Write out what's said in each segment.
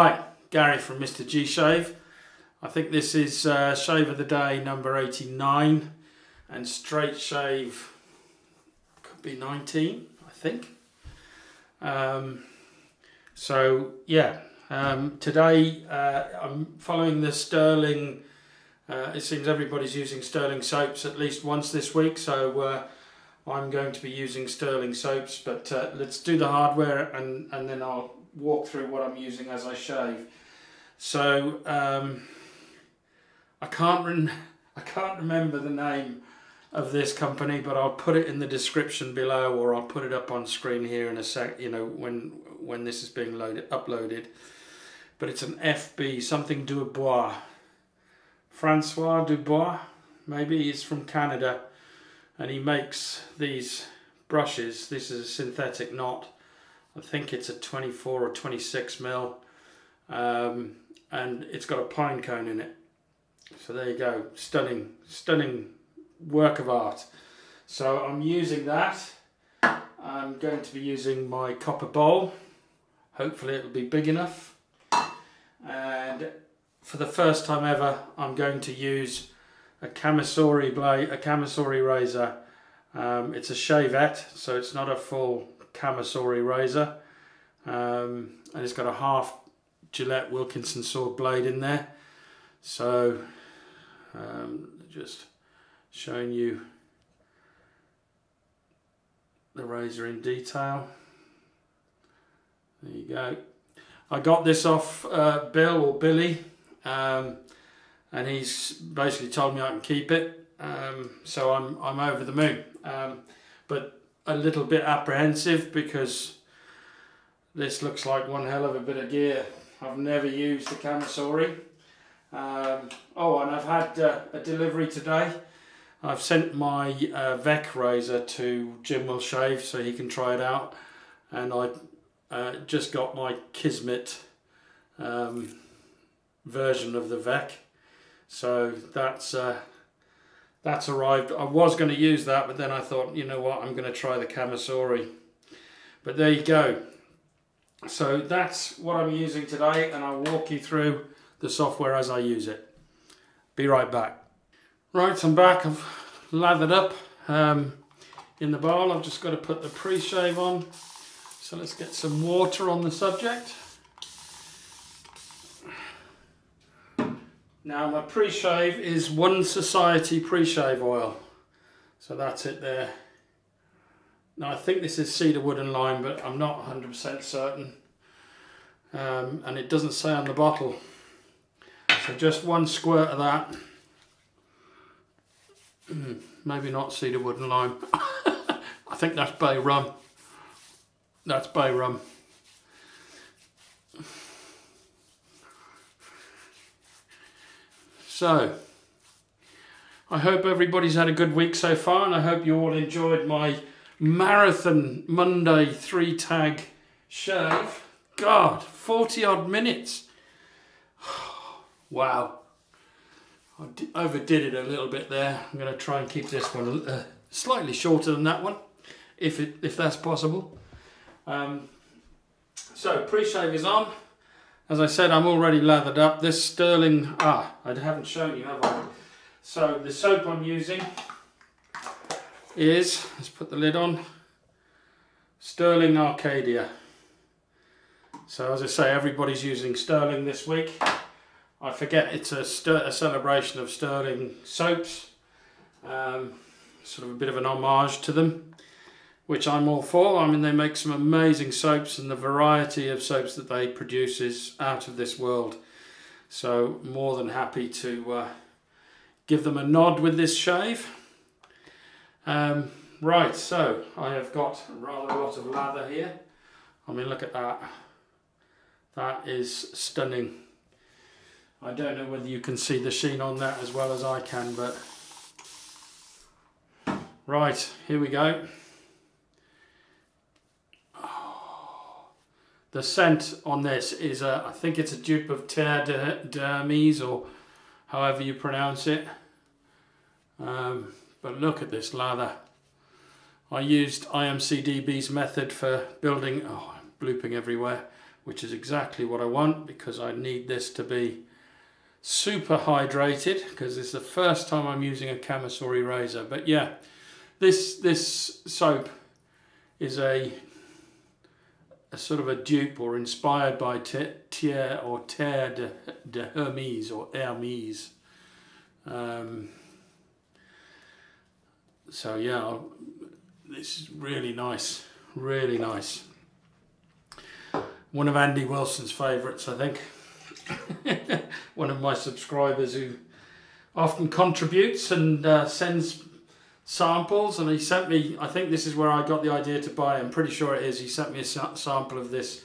Hi, Gary from Mr. G Shave. I think this is Shave of the Day number 89 and Straight Shave could be 19, I think. Today I'm following the Stirling, it seems everybody's using Stirling soaps at least once this week, so I'm going to be using Stirling soaps, but let's do the hardware and then I'll walk through what I'm using as I shave. So I can't remember the name of this company, but I'll put it in the description below, or I'll put it up on screen here in a sec, you know, when this is being uploaded. But it's an FB something Dubois, Francois Dubois, maybe. He's from Canada and he makes these brushes. This is a synthetic knot. I think it's a 24 or 26 mil, and it's got a pine cone in it. So there you go, stunning, stunning work of art. So I'm using that. I'm going to be using my copper bowl. Hopefully it'll be big enough. And for the first time ever, I'm going to use a Kamisori blade, a Kamisori razor. It's a shavette, so it's not a full Kamisori razor, and it's got a half Gillette Wilkinson Sword blade in there. So just showing you the razor in detail. There you go. I got this off Bill or Billy, and he's basically told me I can keep it, so I'm over the moon, but a little bit apprehensive because this looks like one hell of a bit of gear. I've never used the Kamisori. And I've had a delivery today. I've sent my VEC razor to Jim Will Shave so he can try it out, and I just got my Kismet version of the VEC, so that's arrived. I was going to use that, but then I thought, you know what, I'm going to try the Kamisori. But there you go. So that's what I'm using today, and I'll walk you through the software as I use it. Be right back. Right, I'm back. I've lathered up in the bowl. I've just got to put the pre-shave on. So let's get some water on the subject. Now my pre-shave is One Society pre-shave oil, so that's it there. Now I think this is cedarwood and lime, but I'm not 100% certain, and it doesn't say on the bottle. So just one squirt of that. Maybe not cedarwood and lime. I think that's bay rum. That's bay rum. So, I hope everybody's had a good week so far, and I hope you all enjoyed my marathon Monday 3-tag shave. God, 40 odd minutes. Wow. I overdid it a little bit there. I'm going to try and keep this one slightly shorter than that one, if that's possible. So, pre-shave is on. As I said, I'm already lathered up. This Stirling, I haven't shown you, have I? So the soap I'm using is, let's put the lid on, Stirling Arkadia. So as I say, everybody's using Stirling this week. I forget it's a celebration of Stirling soaps, sort of a bit of an homage to them, which I'm all for. I mean, they make some amazing soaps, and the variety of soaps that they produce is out of this world. So more than happy to give them a nod with this shave. Right, so I have got rather a lot of lather here. I mean, look at that. That is stunning. I don't know whether you can see the sheen on that as well as I can, but... Right, here we go. The scent on this is, I think it's a dupe of Terre d'Hermès, or however you pronounce it. But look at this lather. I used IMCDB's method for building, oh, I'm blooping everywhere, which is exactly what I want, because I need this to be super hydrated, because it's the first time I'm using a Kamisori razor. But yeah, this soap is a sort of a dupe or inspired by Terre d'Hermès or Hermes. So yeah, this is really nice, really nice. One of Andy Wilson's favourites, I think. One of my subscribers who often contributes and sends samples, and he sent me, I think this is where I got the idea to buy, I'm pretty sure it is, he sent me a sample of this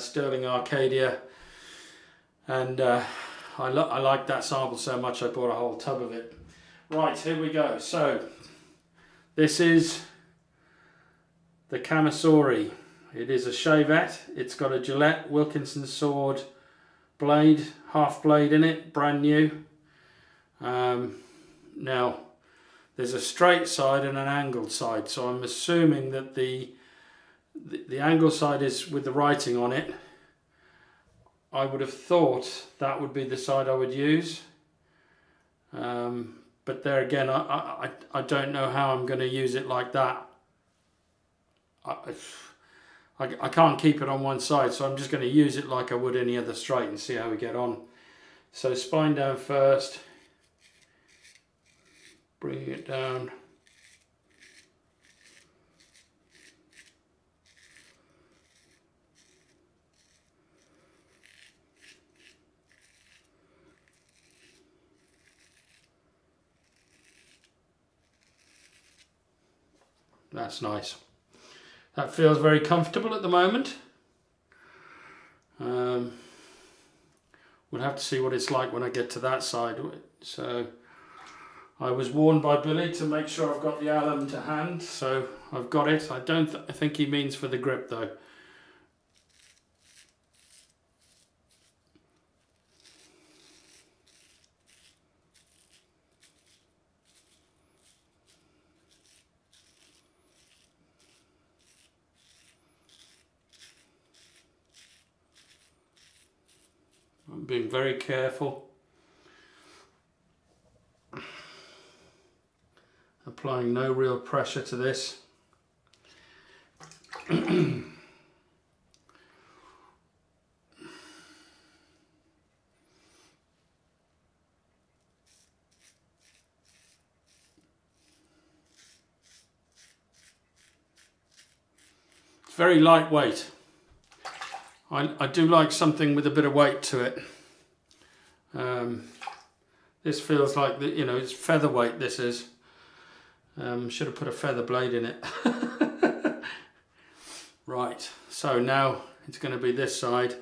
Stirling Arkadia, and I liked that sample so much I bought a whole tub of it. Right, here we go. So this is the Kamisori. It is a shavette. It's got a Gillette Wilkinson Sword blade, half blade in it, brand new. Now there's a straight side and an angled side, so I'm assuming that the angled side is with the writing on it. I would have thought that would be the side I would use, but there again, I don't know how I'm going to use it like that. I can't keep it on one side, so I'm just going to use it like I would any other straight and see how we get on. So spine down first, bringing it down. That's nice. That feels very comfortable at the moment. We'll have to see what it's like when I get to that side. So I was warned by Billy to make sure I've got the alum to hand, so I've got it. I think he means for the grip though. I'm being very careful, applying no real pressure to this. It's very lightweight. I do like something with a bit of weight to it. This feels like, you know, it's featherweight, this is. Should have put a feather blade in it. Right, so now it's going to be this side.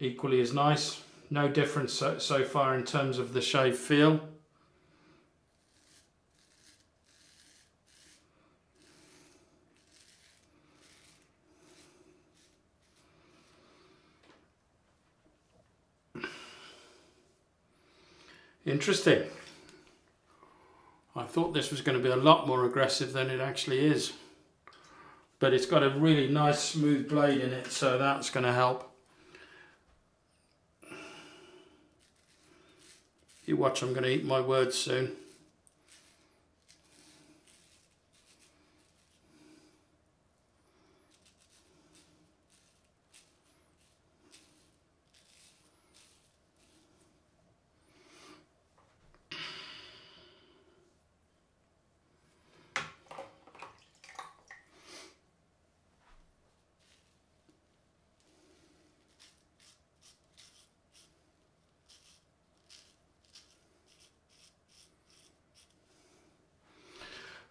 Equally as nice. No difference so far in terms of the shave feel. Interesting. I thought this was going to be a lot more aggressive than it actually is. But it's got a really nice smooth blade in it, so that's going to help. You watch, I'm going to eat my words soon.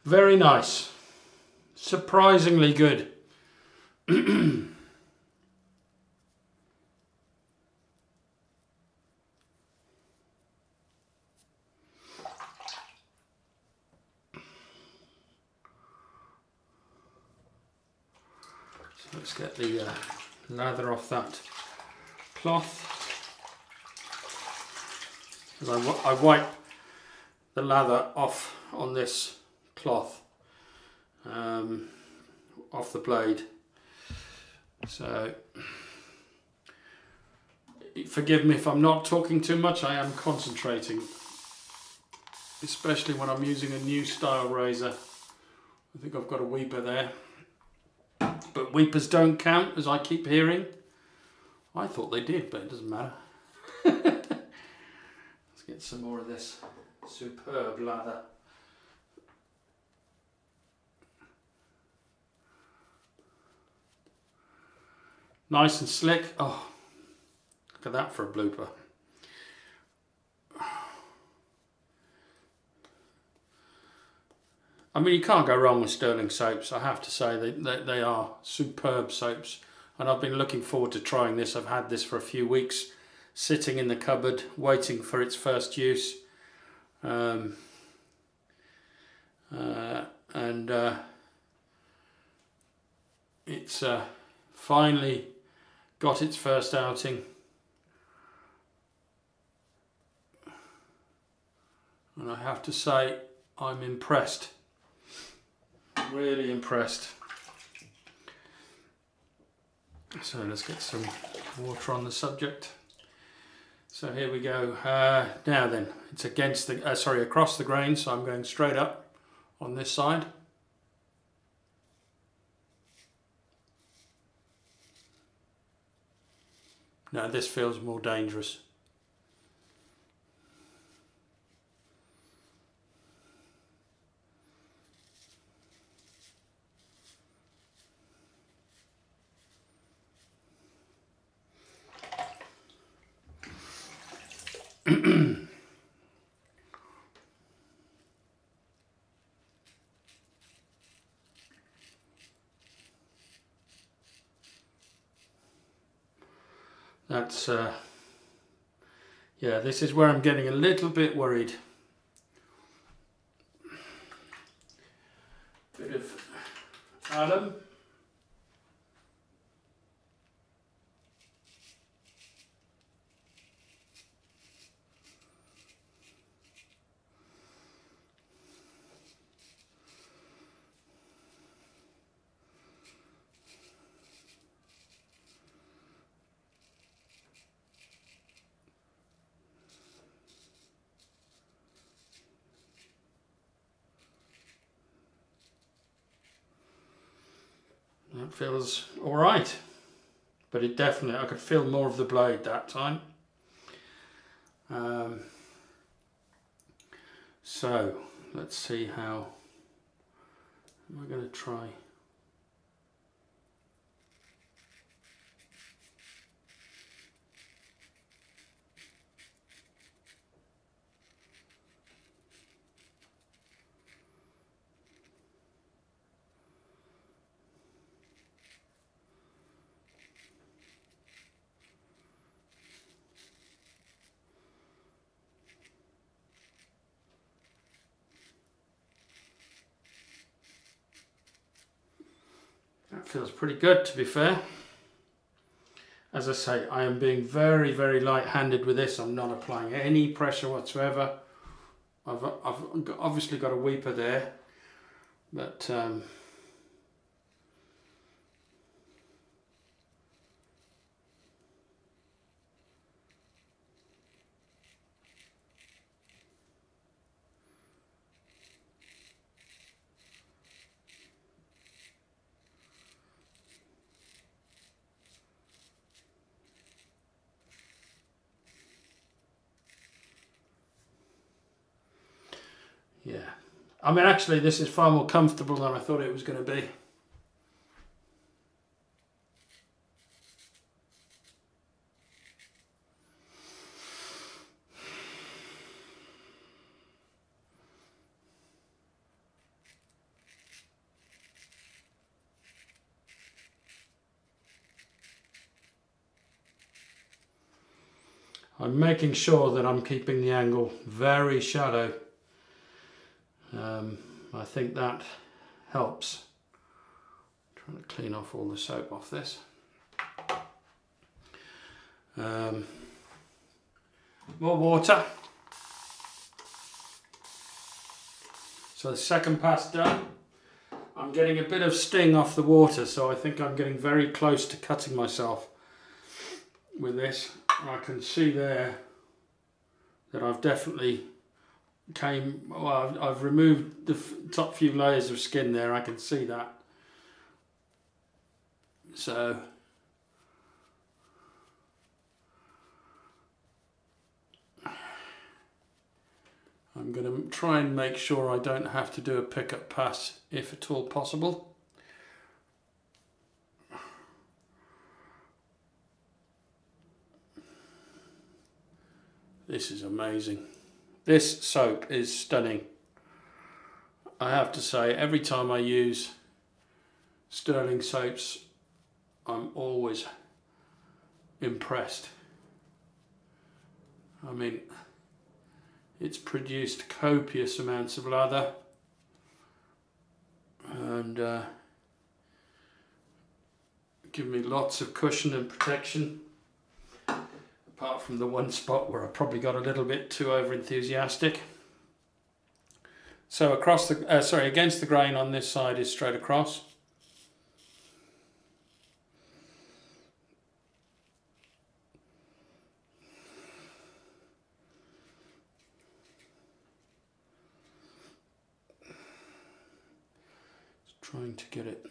Very nice, surprisingly good. So let's get the lather off that cloth. I wipe the lather off on this cloth, off the blade. So forgive me if I'm not talking too much, I am concentrating, especially when I'm using a new style razor. I think I've got a weeper there, but weepers don't count, as I keep hearing. I thought they did, but it doesn't matter. Let's get some more of this superb lather. Nice and slick. Oh, look at that for a blooper. I mean, you can't go wrong with Stirling soaps, I have to say. They are superb soaps, and I've been looking forward to trying this. I've had this for a few weeks, sitting in the cupboard, waiting for its first use. It's finally got its first outing. And I have to say, I'm impressed. Really impressed. So let's get some water on the subject. So here we go. Now then, it's against the across the grain, so I'm going straight up on this side. Now this feels more dangerous. That's yeah, this is where I'm getting a little bit worried. Bit of alum. That feels all right, but it definitely, I could feel more of the blade that time. So let's see how am I going to try. Feels pretty good, to be fair. As I say, I am being very, very light-handed with this. I'm not applying any pressure whatsoever. I've obviously got a weeper there, but yeah, I mean, actually this is far more comfortable than I thought it was going to be. I'm making sure that I'm keeping the angle very shallow. I think that helps. I'm trying to clean off all the soap off this. More water. So the second pass done. I'm getting a bit of sting off the water, so I think I'm getting very close to cutting myself with this. And I can see there that I've definitely I've removed the top few layers of skin there. I can see that. So I'm going to try and make sure I don't have to do a pickup pass if at all possible. This is amazing. This soap is stunning. I have to say, every time I use Stirling soaps, I'm always impressed. I mean, it's produced copious amounts of lather, and given me lots of cushion and protection, apart from the one spot where I probably got a little bit too over enthusiastic. So across the against the grain on this side is straight across. Trying to get it.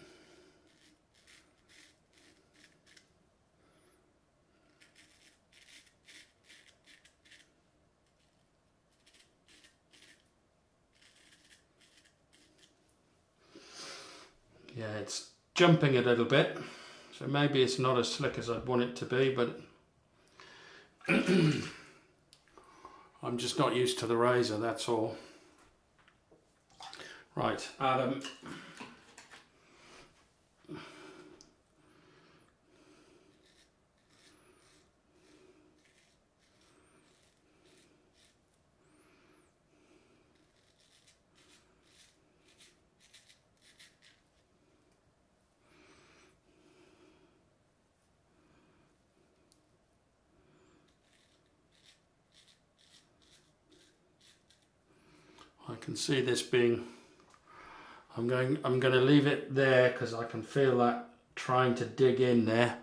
Yeah, it's jumping a little bit, so maybe it's not as slick as I'd want it to be, but I'm just not used to the razor, that's all. Right, Adam. I can see this being, I'm going to leave it there because I can feel that trying to dig in there.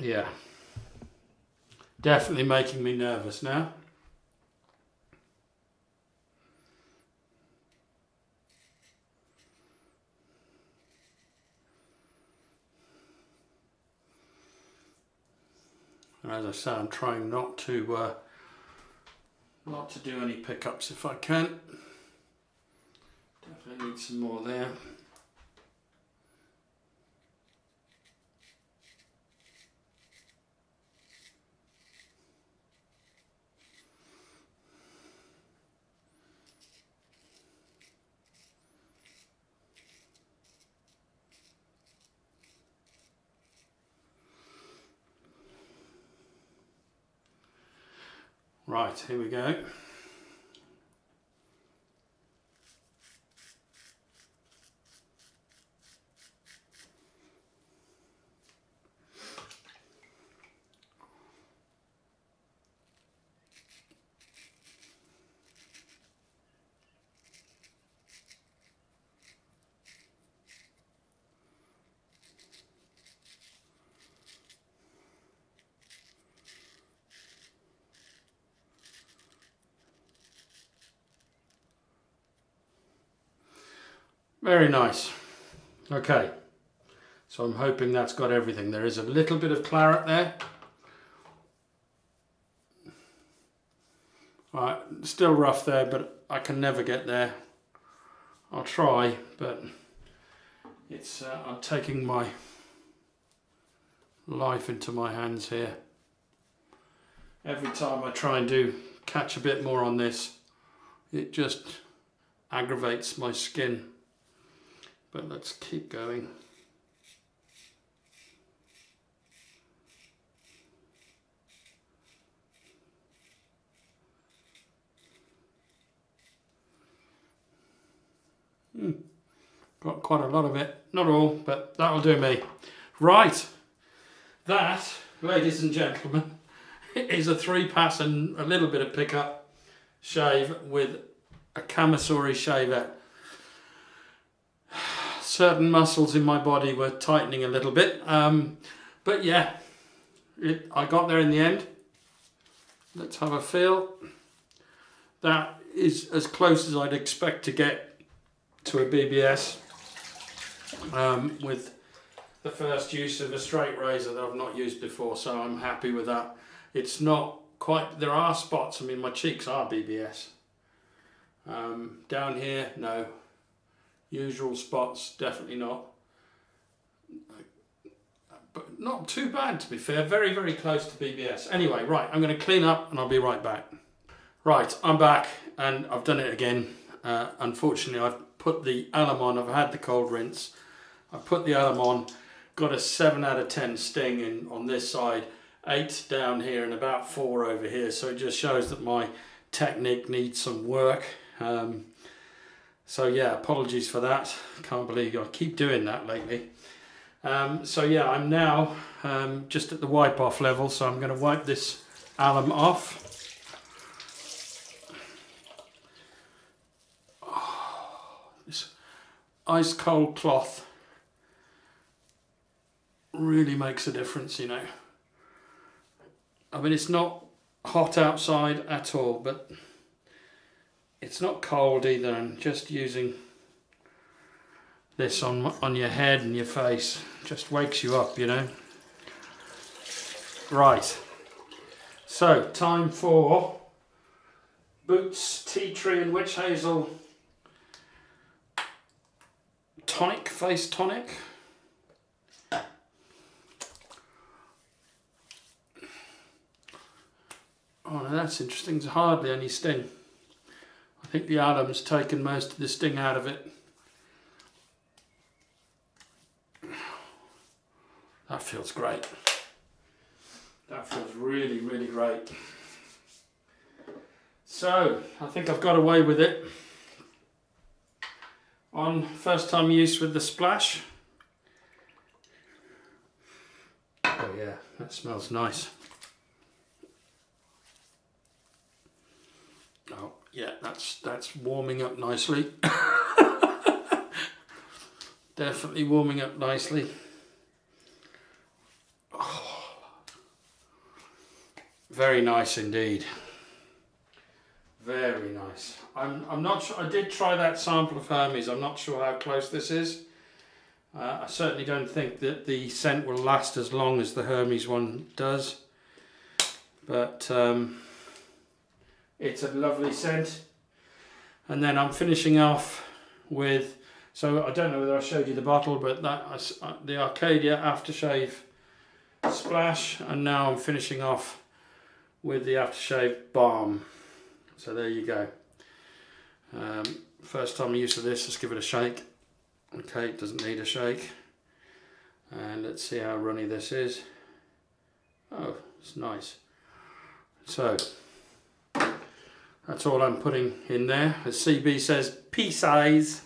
Yeah, definitely making me nervous now. And as I say, I'm trying not to do any pickups if I can. Definitely need some more there. Right, here we go. Very nice. Okay, So I'm hoping that's got everything. There is a little bit of claret there. All right, still rough there, but I can never get there. I'll try, but it's I'm taking my life into my hands here. Every time I try and do catch a bit more on this, it just aggravates my skin. But let's keep going. Got quite a lot of it. Not all, but that'll do me. Right. That, ladies and gentlemen, is a three pass and a little bit of pickup shave with a Kamisori shaver. Certain muscles in my body were tightening a little bit, but yeah, I got there in the end. Let's have a feel. That is as close as I'd expect to get to a BBS with the first use of a straight razor that I've not used before, so I'm happy with that. It's not quite, there are spots, I mean my cheeks are BBS. Down here, no. Usual spots, definitely not. But not too bad to be fair, very, very close to BBS. Anyway, right, I'm going to clean up and I'll be right back. Right, I'm back and I've done it again. Unfortunately, I've put the alum on, I've had the cold rinse. I've put the alum on, got a 7 out of 10 sting in, on this side, 8 down here and about 4 over here. So it just shows that my technique needs some work. So yeah, apologies for that. Can't believe I keep doing that lately. So yeah, I'm now just at the wipe off level. So I'm going to wipe this alum off. Oh, this ice cold cloth really makes a difference, you know. I mean, it's not hot outside at all, but it's not cold either, and just using this on your head and your face just wakes you up, you know. Right, so time for Boots Tea Tree and Witch Hazel Tonic, Face Tonic. Oh, that's interesting, there's hardly any sting. I think the alum's taken most of the sting out of it. That feels great. That feels really, really great. So, I think I've got away with it. On first time use with the splash. Oh yeah, that smells nice. Oh yeah, that's warming up nicely. Definitely warming up nicely. Oh, very nice indeed. Very nice. I'm not sure. I did try that sample of Hermes. I'm not sure how close this is. I certainly don't think that the scent will last as long as the Hermes one does. But it's a lovely scent. And then I'm finishing off with, so I don't know whether I showed you the bottle, but that the Arkadia aftershave splash, and now I'm finishing off with the aftershave balm. So there you go. First time use of this, let's give it a shake. Okay, it doesn't need a shake. And let's see how runny this is. Oh, it's nice. So that's all I'm putting in there. As CB says, pea size.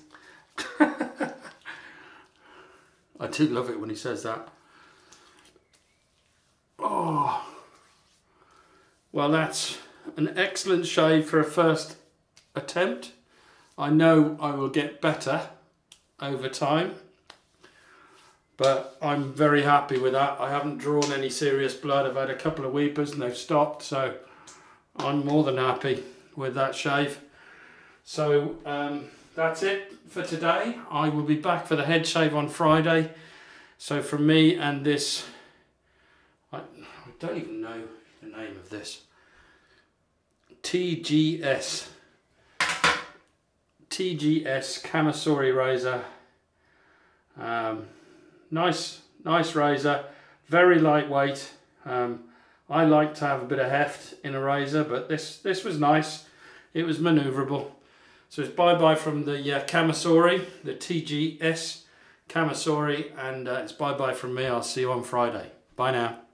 I do love it when he says that. Oh, well, that's an excellent shave for a first attempt. I know I will get better over time, but I'm very happy with that. I haven't drawn any serious blood. I've had a couple of weepers and they've stopped, so I'm more than happy with that shave. So that's it for today. I will be back for the head shave on Friday, So from me and this, I don't even know the name of this, TGS Kamisori razor. Nice razor, very lightweight. I like to have a bit of heft in a razor, but this was nice. It was maneuverable. So it's bye-bye from the Kamisori, the TGS Kamisori, and it's bye-bye from me. I'll see you on Friday. Bye now.